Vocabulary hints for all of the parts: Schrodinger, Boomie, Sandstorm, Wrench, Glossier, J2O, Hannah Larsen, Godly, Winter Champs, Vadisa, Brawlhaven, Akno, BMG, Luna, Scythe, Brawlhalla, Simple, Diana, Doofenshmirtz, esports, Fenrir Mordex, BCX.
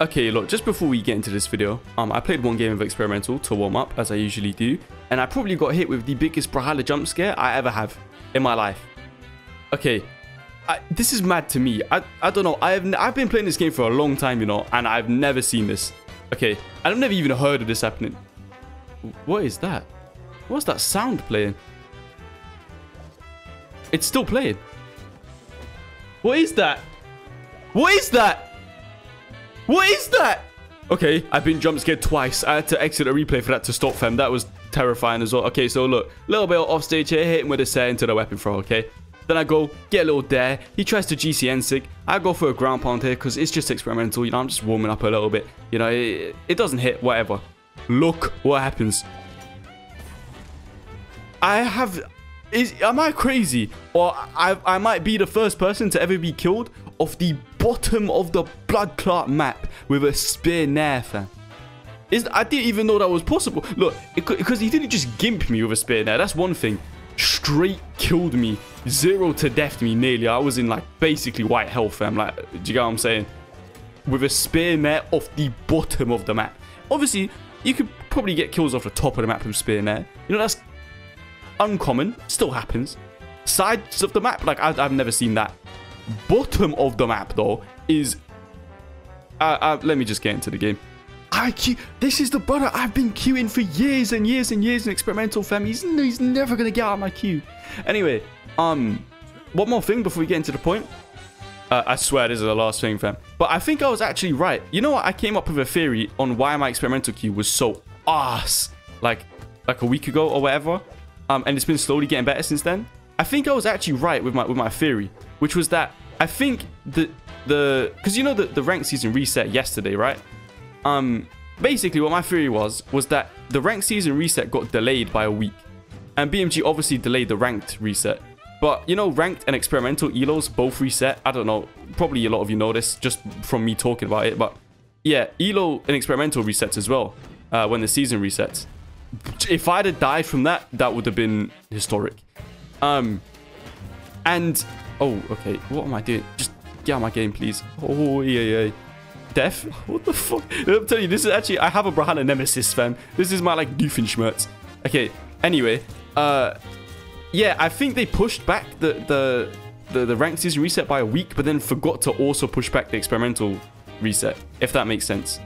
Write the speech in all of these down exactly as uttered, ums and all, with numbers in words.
Okay, look, just before we get into this video, um, I played one game of Experimental to warm up, as I usually do, and I probably got hit with the biggest Brawlhalla jump scare I ever have in my life. Okay, I, this is mad to me. I, I don't know. I have n I've been playing this game for a long time, you know, and I've never seen this. Okay, I've never even heard of this happening. What is that? What's that sound playing? It's still playing. What is that? What is that? What is that? Okay, I've been jump scared twice. I had to exit a replay for that to stop, fam. That was terrifying as well. Okay, so look, little bit off stage here, hitting with a set into the weapon throw, okay? Then I go, get a little dare. He tries to G C N sig. I go for a ground pound here because it's just experimental. You know, I'm just warming up a little bit. You know, it, it doesn't hit, whatever. Look what happens. I have... Is, am I crazy? Or I, I might be the first person to ever be killed off the bottom of the blood clot map with a spear nair, fam. Is, I didn't even know that was possible. Look, because he didn't just gimp me with a spear nair. That's one thing. Straight killed me. Zero to death me nearly. I was in like basically white health, fam. Like, do you get what I'm saying? With a spear nair off the bottom of the map. Obviously, you could probably get kills off the top of the map from spear nair. You know, that's uncommon. Still happens. Sides of the map, like, I, I've never seen that. Bottom of the map, though, is... Uh, uh, let me just get into the game. I queue... This is the brother I've been queuing for years and years and years in Experimental, fam. He's, he's never going to get out of my queue. Anyway, um, one more thing before we get into the point. Uh, I swear this is the last thing, fam. But I think I was actually right. You know what? I came up with a theory on why my Experimental queue was so ass. Like, like a week ago or whatever. Um, and it's been slowly getting better since then. I think I was actually right with my with my theory, which was that I think the the because you know the the ranked season reset yesterday, right? Um, basically what my theory was was that the ranked season reset got delayed by a week, and B M G obviously delayed the ranked reset. But you know, ranked and experimental elos both reset. I don't know, probably a lot of you know this just from me talking about it, but yeah, elo and experimental resets as well uh, when the season resets. If I'd have died from that, that would have been historic. Um, and, oh, okay, what am I doing? Just get out of my game, please. Oh, yeah, yeah. Death? What the fuck? I'm telling you, this is actually, I have a Brawlhalla nemesis, fam. This is my, like, Doofenshmirtz. Okay, anyway, uh, yeah, I think they pushed back the, the, the, the ranked season reset by a week, but then forgot to also push back the experimental reset, if that makes sense.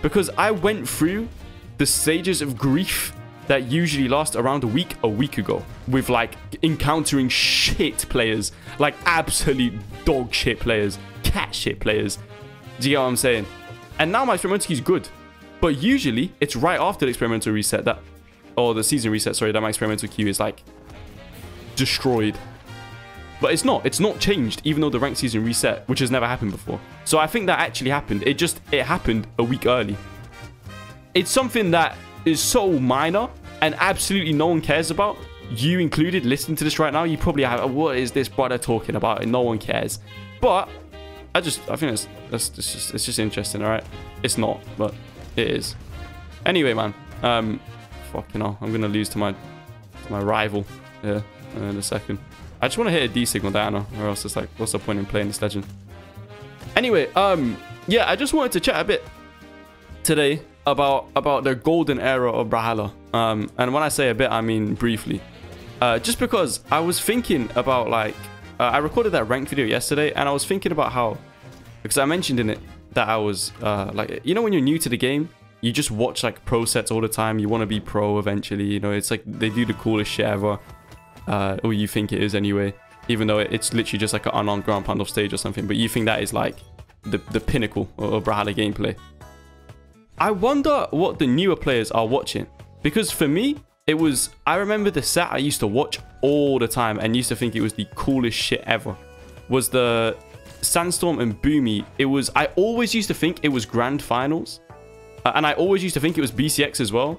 Because I went through the stages of grief that usually last around a week, a week ago, with like encountering shit players, like absolute dog shit players, cat shit players. Do you get what I'm saying? And now my experimental queue is good, but usually it's right after the experimental reset that, or the season reset, sorry, that my experimental queue is like destroyed. But it's not, it's not changed, even though the ranked season reset, which has never happened before. So I think that actually happened. It just, it happened a week early. It's something that is so minor and absolutely no one cares about, you included. Listening to this right now, you probably have, what is this brother talking about? And no one cares. But I just, I think that's, that's, that's just, it's just interesting, all right? It's not, but it is. Anyway, man, um, fucking hell, I'm gonna lose to my, to my rival, yeah, in a second. I just want to hit a D signal, Diana, or else it's like, what's the point in playing this legend? Anyway, um, yeah, I just wanted to chat a bit today about about the golden era of Brawlhalla, um and when I say a bit, I mean briefly, uh just because I was thinking about, like, uh, I recorded that ranked video yesterday, and I was thinking about how, because I mentioned in it that I was uh like, you know, when you're new to the game, you just watch like pro sets all the time, you want to be pro eventually, you know, it's like they do the coolest shit ever, uh or you think it is anyway, even though it's literally just like an unarmed ground pound off stage or something, but you think that is like the the pinnacle of Brawlhalla gameplay. I wonder what the newer players are watching, because for me, it was, I remember the set I used to watch all the time and used to think it was the coolest shit ever, was the Sandstorm and Boomie. It was, I always used to think it was grand finals, uh, and I always used to think it was B C X as well.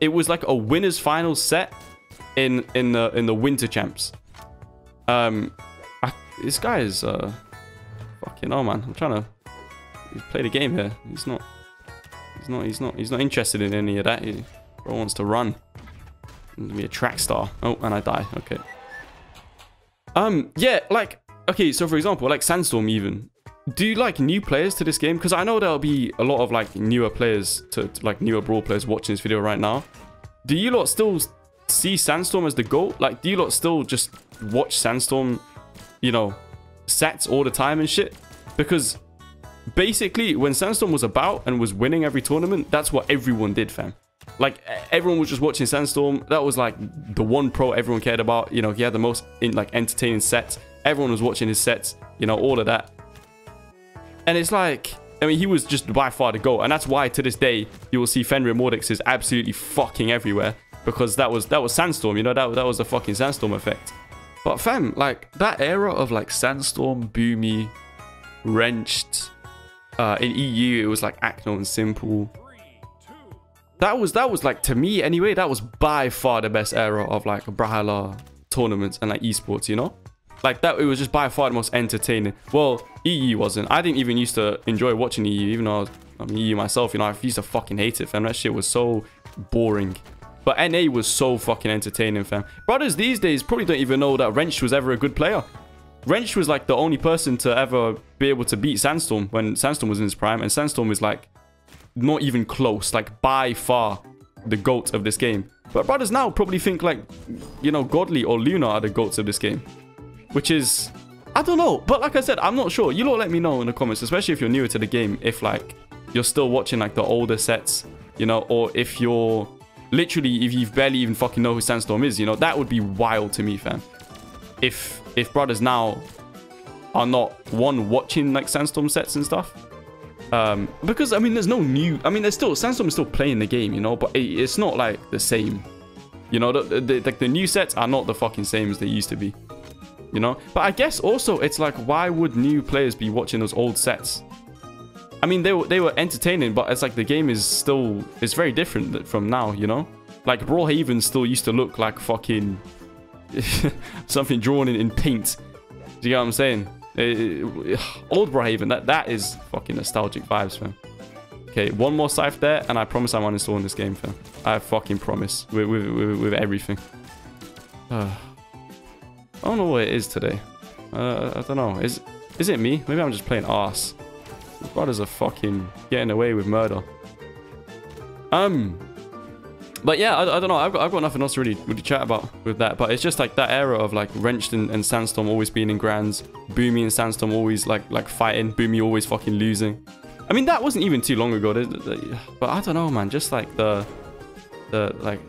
It was like a winners finals set in in the in the Winter Champs. Um, I, this guy is uh, fucking oh man, I'm trying to play the game here. He's not. He's not, he's not, he's not interested in any of that. He bro wants to run. He's gonna be a track star. Oh, and I die. Okay. Um, yeah, like, okay, so for example, like Sandstorm even. Do you like new players to this game? Because I know there'll be a lot of like newer players to, to like newer Brawl players watching this video right now. Do you lot still see Sandstorm as the GOAT? Like, do you lot still just watch Sandstorm, you know, sats all the time and shit? Because basically when Sandstorm was about and was winning every tournament, that's what everyone did, fam. Like, everyone was just watching Sandstorm. That was like the one pro everyone cared about. You know, he had the most in like entertaining sets. Everyone was watching his sets, you know, all of that. And it's like, I mean, he was just by far the GOAT. And that's why to this day, you will see Fenrir Mordex is absolutely fucking everywhere. Because that was that was Sandstorm, you know, that, that was the fucking Sandstorm effect. But fam, like, that era of like Sandstorm, Boomie, Wrenched, uh, in E U, it was like Akno and Simple. That was, that was like, to me anyway, that was by far the best era of like Brawlhalla tournaments and like esports, you know? Like that, it was just by far the most entertaining. Well, E U wasn't. I didn't even used to enjoy watching E U, even though I was, I mean, E U myself, you know, I used to fucking hate it, fam. That shit was so boring. But N A was so fucking entertaining, fam. Brothers these days probably don't even know that Wrench was ever a good player. Wrench was like the only person to ever be able to beat Sandstorm when Sandstorm was in his prime, and Sandstorm was like, not even close, like by far the GOAT of this game. But brothers now probably think like, you know, Godly or Luna are the GOATs of this game, which is, I don't know. But like I said, I'm not sure. You lot let me know in the comments, especially if you're newer to the game, if like you're still watching like the older sets, you know, or if you're literally, if you barely even fucking know who Sandstorm is, you know, that would be wild to me, fam. If if brothers now are not one watching like Sandstorm sets and stuff. Um, because, I mean, there's no new... I mean, there's still... Sandstorm is still playing the game, you know? But it, it's not, like, the same. You know? The, the, the, the new sets are not the fucking same as they used to be. You know? But I guess also, it's like, why would new players be watching those old sets? I mean, they were, they were entertaining, but it's like the game is still... It's very different from now, you know? Like, Brawlhaven still used to look like fucking... something drawn in, in paint. Do you get what I'm saying? Uh, old Brawlhaven, that that is fucking nostalgic vibes, fam. Okay, one more scythe there, and I promise I'm uninstalling this game, fam. I fucking promise with with, with, with everything. Uh, I don't know what it is today. Uh, I don't know. Is is it me? Maybe I'm just playing arse. These brothers are fucking getting away with murder. Um, but yeah, I, I don't know. I've got, I've got nothing else to really really chat about with that. But it's just like that era of like Wrenched and, and Sandstorm always being in grands. Boomie and Sandstorm always like like fighting. Boomie always fucking losing. I mean, that wasn't even too long ago. But I don't know, man. Just like the the like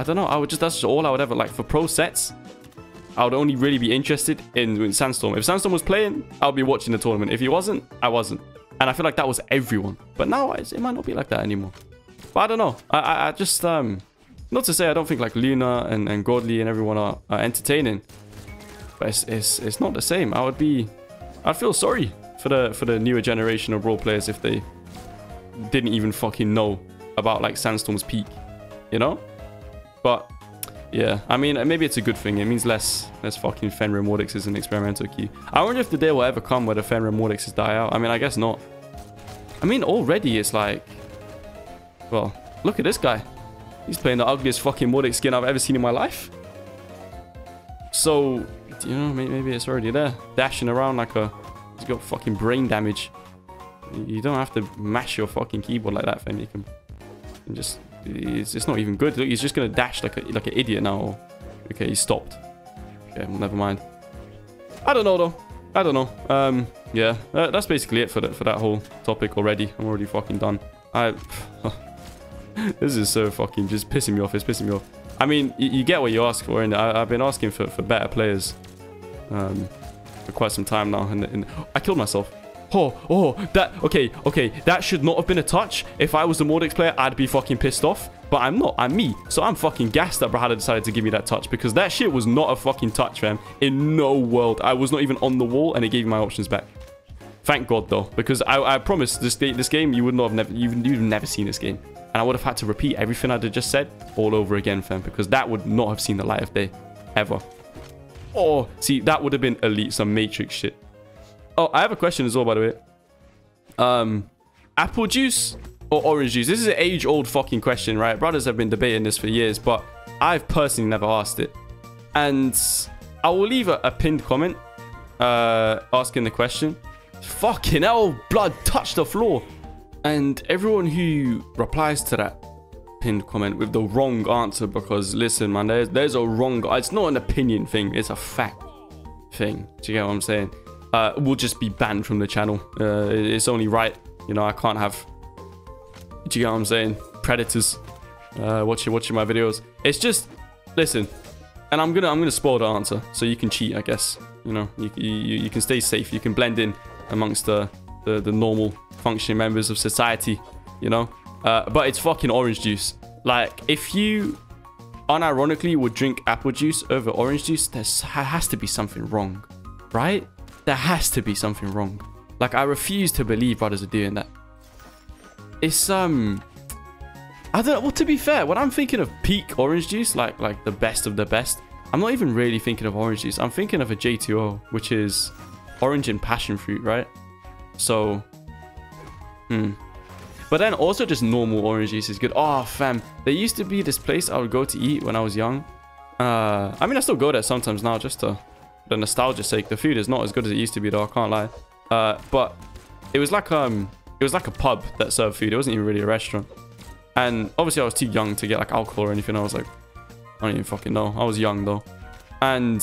I don't know. I would just that's just all I would ever like for pro sets. I would only really be interested in, in Sandstorm. If Sandstorm was playing, I'd be watching the tournament. If he wasn't, I wasn't. And I feel like that was everyone. But now it might not be like that anymore. But I don't know. I, I, I just, um, not to say I don't think like Luna and, and Godly and everyone are, are entertaining, but it's, it's it's not the same. I would be, I'd feel sorry for the for the newer generation of role players if they didn't even fucking know about like Sandstorm's peak, you know? But yeah, I mean, maybe it's a good thing. It means less less fucking Fenrir Mordex is an experimental key. I wonder if the day will ever come where the Fenrir Mordexes die out. I mean, I guess not. I mean, already it's like. Well, look at this guy. He's playing the ugliest fucking Mordex skin I've ever seen in my life. So, you know, maybe, maybe it's already there. Dashing around like a... He's got fucking brain damage. You don't have to mash your fucking keyboard like that, fam. You can, you can just... It's, it's not even good. Look, he's just going to dash like a, like an idiot now. Okay, he stopped. Okay, well, never mind. I don't know, though. I don't know. Um, yeah, uh, that's basically it for, the, for that whole topic already. I'm already fucking done. I... This is so fucking just pissing me off. It's pissing me off. I mean, you, you get what you ask for, and I've been asking for, for better players um, for quite some time now. And, and I killed myself. Oh, oh, that... Okay, okay. That should not have been a touch. If I was the Mordex player, I'd be fucking pissed off. But I'm not. I'm me. So I'm fucking gassed that Brawlhalla decided to give me that touch, because that shit was not a fucking touch, fam. In no world. I was not even on the wall, and it gave me my options back. Thank God, though, because I, I promise this this game, you would not have never... You've, you've never seen this game. And I would have had to repeat everything I'd have just said all over again, fam. Because that would not have seen the light of day. Ever. Oh, see, that would have been elite. Some Matrix shit. Oh, I have a question as well, by the way. Um, apple juice or orange juice? This is an age-old fucking question, right? Brothers have been debating this for years, but I've personally never asked it. And I will leave a, a pinned comment uh, asking the question. Fucking hell, blood touched the floor. And everyone who replies to that pinned comment with the wrong answer, because listen, man, there's, there's a wrong, it's not an opinion thing, it's a fact thing. Do you get what I'm saying? Uh, we'll just be banned from the channel. Uh, it's only right. You know, I can't have, do you get what I'm saying? Predators uh, watching, watching my videos. It's just, listen, and I'm gonna, I'm gonna spoil the answer so you can cheat, I guess. You know, you, you, you can stay safe. You can blend in amongst the, the, the normal functioning members of society, you know? Uh, but it's fucking orange juice. Like, if you unironically would drink apple juice over orange juice, there has to be something wrong, right? There has to be something wrong. Like, I refuse to believe brothers are doing that. It's, um... I don't know, well, to be fair, when I'm thinking of peak orange juice, like, like the best of the best, I'm not even really thinking of orange juice. I'm thinking of a J two O, which is orange and passion fruit, right? So, hmm. But then also just normal orange juice is good. Oh, fam. There used to be this place I would go to eat when I was young. Uh, I mean, I still go there sometimes now, just to the nostalgia's sake. The food is not as good as it used to be, though. I can't lie. Uh, but it was like um, it was like a pub that served food. It wasn't even really a restaurant. And obviously, I was too young to get like alcohol or anything. I was like, I don't even fucking know. I was young though, and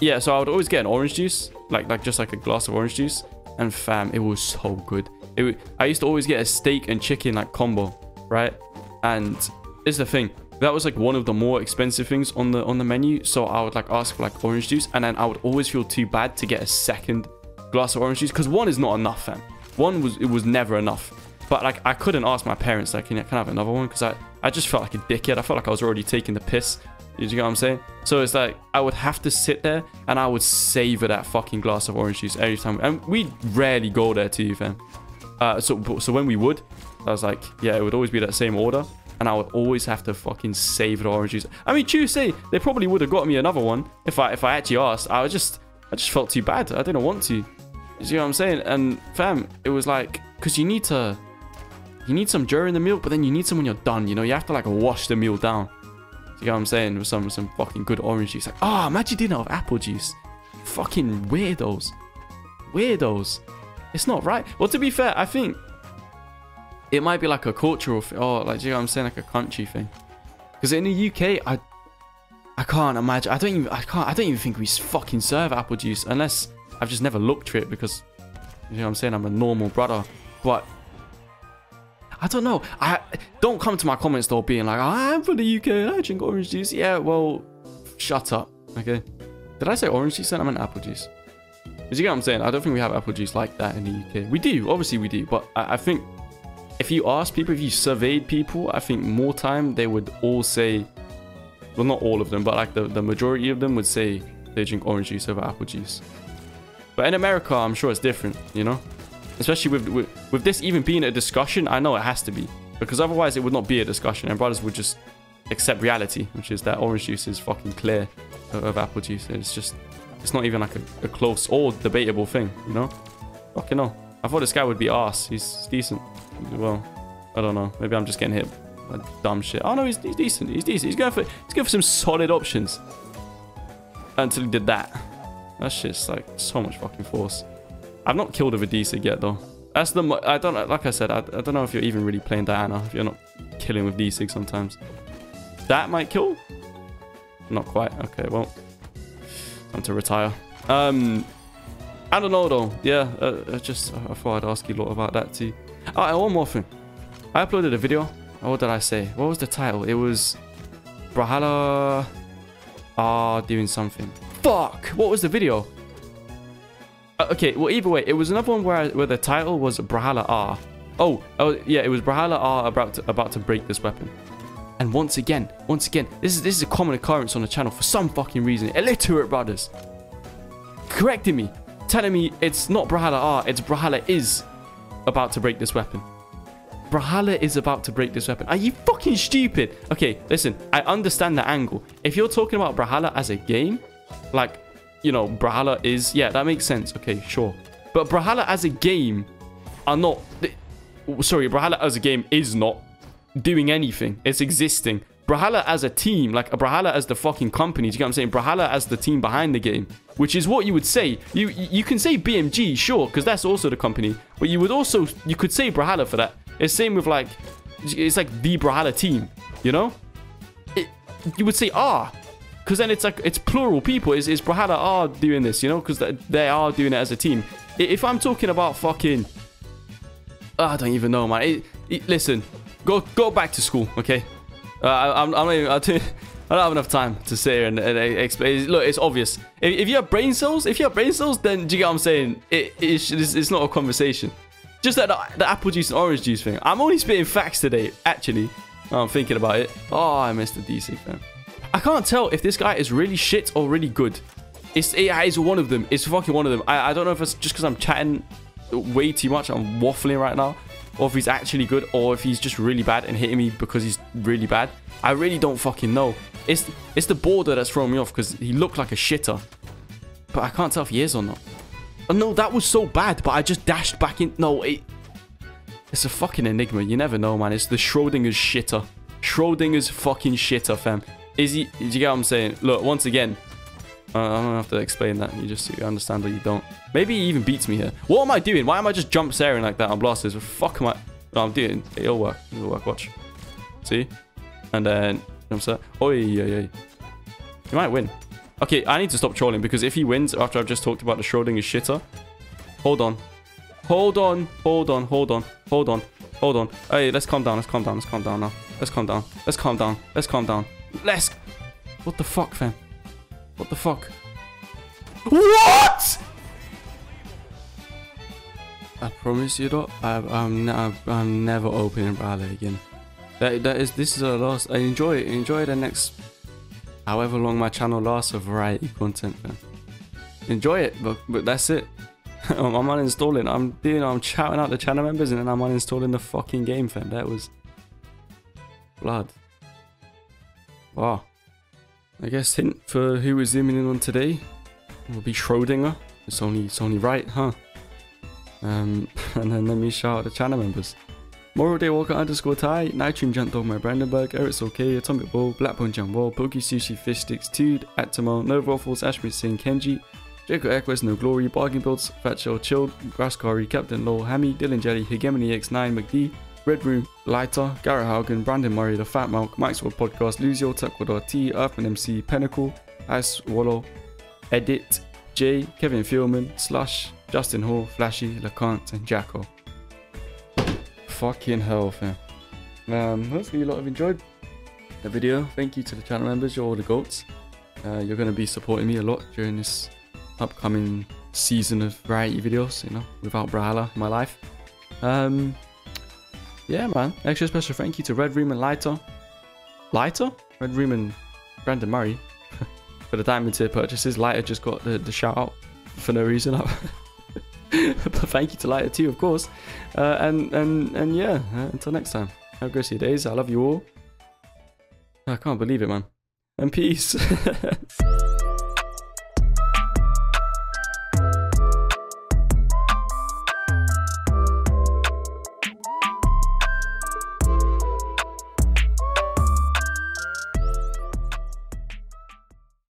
yeah, so I would always get an orange juice, like like just like a glass of orange juice, and fam, it was so good. It was, I used to always get a steak and chicken like combo, right? And it's the thing that was like one of the more expensive things on the on the menu. So I would like ask for like orange juice, and then I would always feel too bad to get a second glass of orange juice because one is not enough, fam. One was it was never enough. But like I couldn't ask my parents like, can I have another one? Because I, I just felt like a dickhead. I felt like I was already taking the piss. You know what I'm saying? So it's like I would have to sit there and I would savor that fucking glass of orange juice every time. And we rarely go there too, fam. Uh, so so when we would, I was like, yeah, it would always be that same order. And I would always have to fucking savor the orange juice. I mean, Tuesday, they probably would have got me another one if I if I actually asked. I was just I just felt too bad. I didn't want to. You know what I'm saying? And fam, it was like, because you need to. You need some during the meal, but then you need some when you're done, you know? You have to, like, wash the meal down. You know what I'm saying? With some some fucking good orange juice. Like, oh, imagine dinner with apple juice. Fucking weirdos. Weirdos. It's not right. Well, to be fair, I think it might be, like, a cultural thing. Oh, like, you know what I'm saying? Like, a country thing. Because in the U K, I I can't imagine. I don't even, I can't, I don't even think we fucking serve apple juice. Unless I've just never looked for it because, you know what I'm saying? I'm a normal brother. But I don't know. I don't come to my comments though being like, I'm from the U K, I drink orange juice. Yeah, well, shut up. Okay. Did I say orange juice? I meant apple juice. But you get what I'm saying? I don't think we have apple juice like that in the U K. We do, obviously we do. But I, I think if you ask people, if you surveyed people, I think more time they would all say, well, not all of them, but like the, the majority of them would say they drink orange juice over apple juice. But in America, I'm sure it's different, you know? Especially with, with with this even being a discussion, I know it has to be. Because otherwise it would not be a discussion. And brothers would just accept reality, which is that orange juice is fucking clear of, of apple juice. And it's just, it's not even like a, a close or debatable thing, you know? Fucking hell. I thought this guy would be arse. He's decent. Well, I don't know. Maybe I'm just getting hit by dumb shit. Oh no, he's, he's decent. He's decent. He's going for, he's going for some solid options. Until he did that. That shit's like so much fucking force. I've not killed a Vadisa yet, though. That's the... I don't... Like I said, I, I don't know if you're even really playing Diana. If you're not killing with D six sometimes. That might kill? Not quite. Okay, well. Time to retire. Um, I don't know, though. Yeah, uh, I just... I thought I'd ask you a lot about that, too. Alright, one more thing. I uploaded a video. Oh, what did I say? What was the title? It was... Brawlhalla... Ah, doing something. Fuck! What was the video? Okay, well, either way, it was another one where I, where the title was Brawlhalla R. Oh, oh, yeah, it was Brawlhalla R about to, about to break this weapon. And once again, once again, this is this is a common occurrence on the channel for some fucking reason. Illiterate brothers correcting me, telling me it's not Brawlhalla R, it's Brawlhalla is about to break this weapon. Brawlhalla is about to break this weapon. Are you fucking stupid? Okay, listen, I understand the angle. If you're talking about Brawlhalla as a game, like, you know, Brawlhalla is... Yeah, that makes sense. Okay, sure. But Brawlhalla as a game are not... Sorry, Brawlhalla as a game is not doing anything. It's existing. Brawlhalla as a team, like Brawlhalla as the fucking company, do you get what I'm saying? Brawlhalla as the team behind the game, which is what you would say. You you can say B M G, sure, because that's also the company, but you would also, you could say Brawlhalla for that. It's same with like, it's like the Brawlhalla team, you know? It, you would say ah, because then it's like, it's plural people. Is Brawlhalla are doing this, you know? Because they are doing it as a team. If I'm talking about fucking, oh, I don't even know, man. It, it, listen, go go back to school, okay? Uh, I, I'm, I'm not even, I don't, I don't have enough time to sit here and, and explain. Look, it's obvious. If, if you have brain cells, if you have brain cells, then do you get what I'm saying? It, it's, it's not a conversation. Just like the, the apple juice and orange juice thing. I'm only spitting facts today, actually. I'm thinking about it. Oh, I missed the D C, fam. I can't tell if this guy is really shit or really good. It's, it, it's one of them. It's fucking one of them. I, I don't know if it's just because I'm chatting way too much. I'm waffling right now. Or if he's actually good, or if he's just really bad and hitting me because he's really bad. I really don't fucking know. It's it's the border that's throwing me off, because he looked like a shitter. But I can't tell if he is or not. Oh, no, that was so bad, but I just dashed back in. No, it, it's a fucking enigma. You never know, man. It's the Schrodinger's shitter. Schrodinger's fucking shitter, fam. Is he... Do you get what I'm saying? Look, once again... Uh, I don't have to explain that. You just you understand or you don't. Maybe he even beats me here. What am I doing? Why am I just jump staring like that on blasters? What the fuck am I... No, I'm doing... It'll work. It'll work. Watch. See? And then... Jump stare. Oi, oi, oi. He might win. Okay, I need to stop trolling, because if he wins after I've just talked about the Schrodinger's shitter... Hold on. Hold on. Hold on. Hold on. Hold on. Hold on. Hey, let's calm down. Let's calm down. Let's calm down now. Let's calm down. Let's calm down. Let's calm down. Let's... What the fuck, fam? What the fuck? What? I promise you, though, I, I'm, I'm I'm never opening Brawlhalla again. That that is this is our last. I enjoy enjoy the next, however long my channel lasts of variety content. Man. Enjoy it, but but that's it. I'm, I'm uninstalling. I'm you know, I'm shouting out the channel members, and then I'm uninstalling the fucking game, fam. That was blood. Wow. I guess hint for who we're zooming in on today will be Schrodinger. It's only it's only right, huh? Um, and then let me shout out the channel members: Moral Day Walker underscore Thai, Nitrium Jant Dog, my Brandenburg, Eric's okay, Atomic Ball, Blackbone Jump Wall, Pokey Sushi Fish Sticks, Tude, Atamo, No Ruffles, Ashmit Singh, Kenji, Jacob Equest, No Glory, Bargain Builds, Fat Shell Chilled, Graskari, Captain Lowell, Hammy, Dylan Jelly, Hegemony X nine, McD, Red Room, Lighter, Garrett Haugen, Brandon Murray, The Fat Malk, Mike's World Podcast, Luzio, Tuckwad R T, Earthman M C, Pinnacle, Ice Wallow, Edit, Jay, Kevin Fieldman, Slush, Justin Hall, Flashy, LeConte, and Jacko. Fucking hell, fam. Um, hopefully you lot have enjoyed the video. Thank you to the channel members, you're all the goats. Uh, you're going to be supporting me a lot during this upcoming season of variety videos, you know, without Brawlhalla in my life. Um... Yeah, man. Extra special thank you to Red Room and Lighter. Lighter? Red Room and Brandon Murray. For the diamond tier purchases. Lighter just got the, the shout out for no reason. But thank you to Lighter too, of course. Uh, and, and, and yeah, uh, until next time. Have a great few days. I love you all. I can't believe it, man. And peace.